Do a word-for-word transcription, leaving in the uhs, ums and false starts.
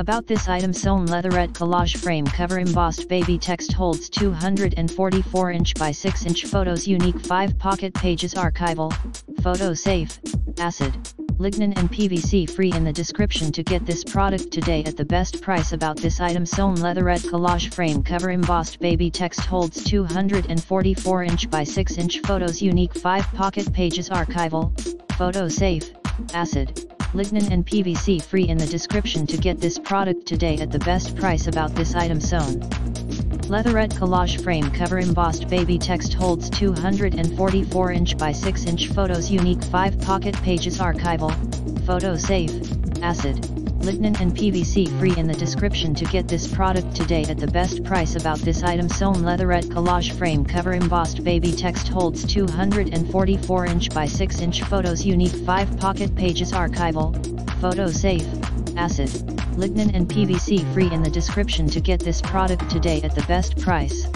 About this item: sewn leatherette collage frame cover embossed baby text, holds two hundred forty-four inch by six inch photos, unique five pocket pages, archival, photo safe, acid, lignin and P V C free. In the description to get this product today at the best price. About this item: sewn leatherette collage frame cover embossed baby text, holds two hundred forty-four inch by six inch photos, unique five pocket pages, archival, photo safe, acid, lignin and P V C free. In the description to get this product today at the best price. About this item: sewn leatherette collage frame cover embossed baby text, holds two hundred forty-four inch by six inch photos, unique five pocket pages, archival, photo safe, acid, lignin and P V C free. In the description to get this product today at the best price. About this item: sewn leatherette collage frame cover embossed baby text, holds two hundred forty-four inch by six inch photos, unique five pocket pages, archival, photo safe, acid, lignin and P V C free. In the description to get this product today at the best price.